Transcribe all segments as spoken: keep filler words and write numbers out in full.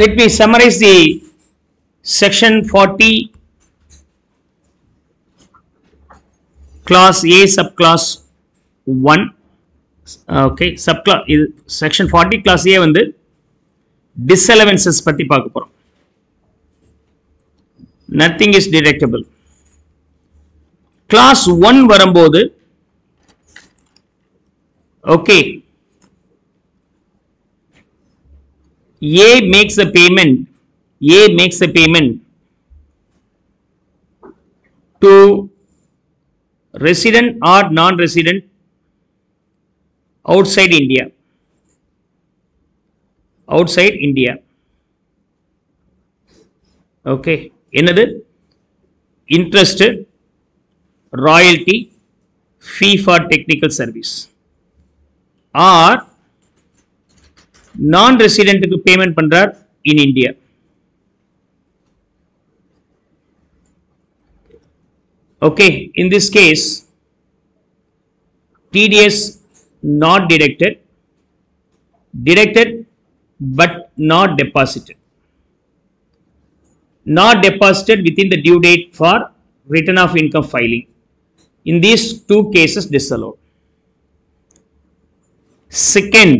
Let me summarize the section forty, class A subclass one. Okay, subclass section forty class A வந்து disallowances பத்தி பார்க்க போறோம். Nothing is deductible. Class one வரும்போது okay, A makes the payment A makes the payment to resident or non-resident outside India outside India. Okay, என்னது interest, royalty, fee for technical service. Or non-resident க்கு payment பண்றார் in India. Okay, in this case T D S not deducted, deducted but not deposited, not deposited within the due date for return of income filing. In these two cases disallowed. Second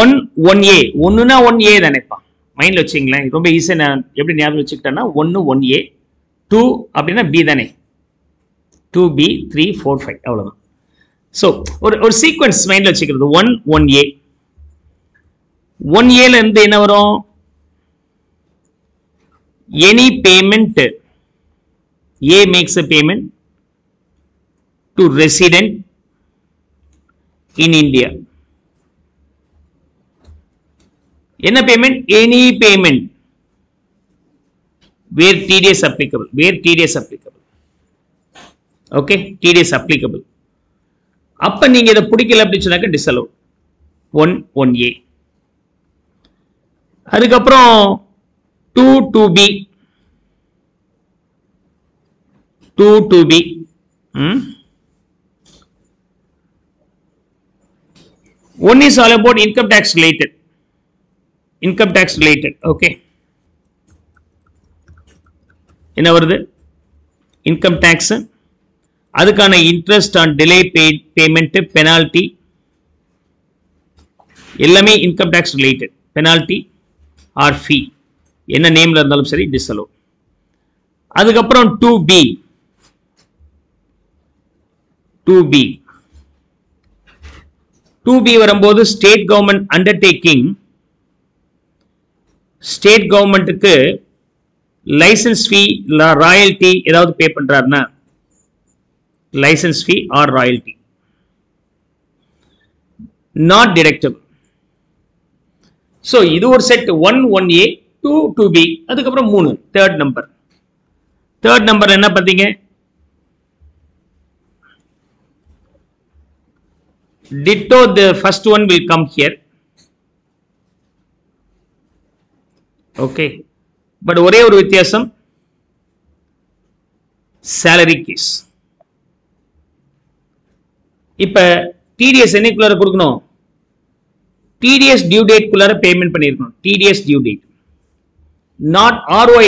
one, one A ஒன்னுனா one A தானேப்பா, மைண்ட்ல வச்சிங்களா, ரொம்ப ஈஸியா நான் எப்படி ஞாபகம் வச்சிட்டேன்னா ஒன்னு one A, two அப்படினா B தானே, two B, three, four, five அவ்வளவுதான். சோ ஒரு ஒரு சீக்வென்ஸ் மைண்ட்ல வச்சிக்கிறது. one one A, one A ல இருந்து என்ன வரும், any payment, A makes a payment to resident in India. என்ன payment, any payment where T D S applicable, where T D S applicable. Okay, T D S applicable. அப்ப நீங்க இத பிடிக்கல அப்படி சொன்னாக்க டிஸ்அலோ one one A. அதுக்கு அப்புறம் two two B, two two B, ம் one is all about income tax related. Income tax related. Okay, என்ன வருது, இன்கம் டாக்ஸ், அதுக்கான interest on delay payment, penalty எல்லாமே income tax related. Penalty or fee என்ன நேம்ல இருந்தாலும் சரி டிஸ்அலோ. அதுக்கப்புறம் two B two B two B வரும்போது ஸ்டேட் கவர்மெண்ட் அண்டர்டேக்கிங், ஸ்டேட் கவர்மெண்ட்டுக்கு லைசன்ஸ் ஃபீ ராயல்டி ஏதாவது பே பண்றாருன்னா licence fee or royalty not deductible. So இது ஒரு set, one one A, two two B, அதுக்கப்புறம் மூணு தேர்ட் நம்பர். தேர்ட் நம்பர் என்ன பார்த்தீங்க, ditto the first one will come here. Okay, but ஒரே ஒரு வித்தியாசம், சேலரி கேஸ். இப்ப டிடிஎஸ் என்னைக்குள்ளார கொடுக்கணும், டிடிஎஸ் டியூ டேட் குள்ளார பேமெண்ட் பண்ணிருக்கணும். TDS due date, not ROI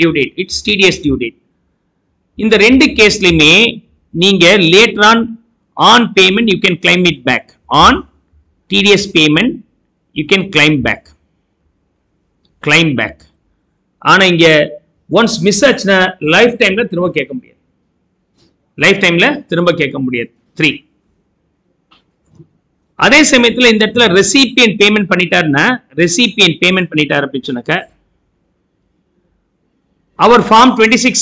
due date, it's TDS due date. இந்த ரெண்டு கேஸ்லயுமே நீங்க later on on payment you can claim it back. On TDS payment you can claim back, claim back. ஆனா இங்க once miss ஆச்சுனா life டைம்ல திரும்ப கேட்க முடியாது, லைஃப் டைம்ல திரும்ப கேட்க முடியாது. three. அதே சமயத்துல இந்த இடத்துல ரெசிபியன்ட் பேமெண்ட் பண்ணிட்டாருன்னா, ரெசிபியன்ட் பேமெண்ட் பண்ணிட்டாரு அப்படி சொன்னாக்க அவர் ஃபார்ம் twenty-six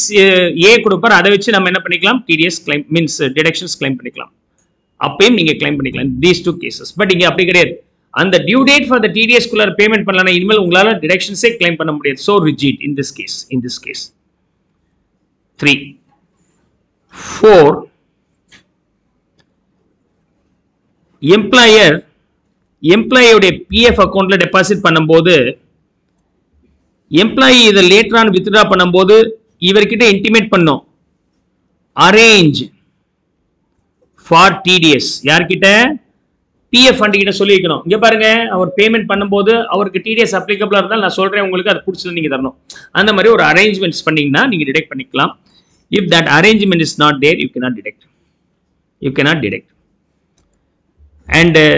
ஏ கொடுப்பார், அதை வச்சு நம்ம என்ன பண்ணிக்கலாம், TDS claim means deductions claim பண்ணிக்கலாம். அப்பயும் நீங்க கிளைம் பண்ணிக்கலாம் தீஸ் டூ கேசஸ். பட் இங்க அப்படி கிடையாது, அந்த due date for the TDS குள்ளார பேமெண்ட் பண்ணலனா இனிமேல் உங்களால டிடக்ஷன்ஸே கிளைம் பண்ண முடியாது. So rigid in this case, in this case three four employer employee உடைய பிஎஃப் அக்கவுண்ட்ல டெபாசிட் பண்ணும்போது எம்ப்ளாயி இத லேட்டர் ஆன் வித்ட்ரா பண்ணும்போது இவர்கிட்ட இன்டிமேட் பண்ணோம் அரேஞ்ச் ஃபார் டிடிஎஸ். யார்கிட்ட, P F fund கிட்ட சொல்லி வைக்கணும். இங்க பாருங்க அவர் பேமெண்ட் பண்ணும்போது அவருக்கு T D S applicable-ஆ இருந்தால் நான் சொல்றேன் உங்களுக்கு அது புடிச்சது நீங்க தரணும். அந்த மாதிரி ஒரு arrangements பண்ணீங்கன்னா நீங்க டிடெக்ட் பண்ணிக்கலாம். If that arrangement is not there, you cannot detect. You cannot detect. And uh,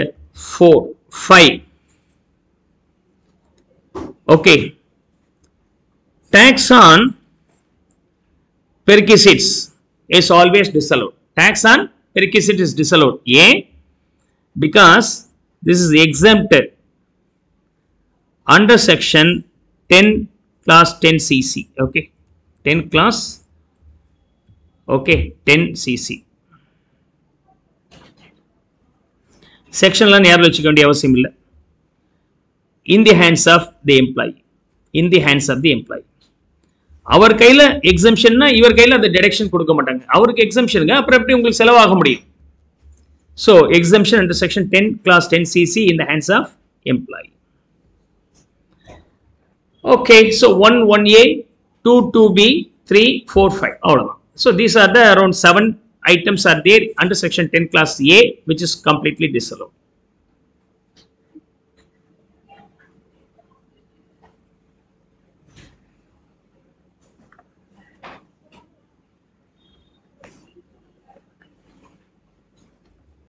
four, five. Okay. Tax on perquisites is always disallowed. Tax on perquisite is disallowed. A, because this is exempted under section ten class ten C C. Okay, ten class. Okay, ten C C. Section la neyar vechikonde avasiyam illa. In the hands of the employee. In the hands of the employee. Our kaila exemption na, your kaila the deduction kuduka matanga. Our exemption ga apra apdi ungalku selavaaga mudiyum. So, exemption under section ten, class ten C C in the hands of employee. Okay, so one, one A, two, two B, three, four, five. All so, these are the around seven items are there under section ten, class A, which is completely disallowed.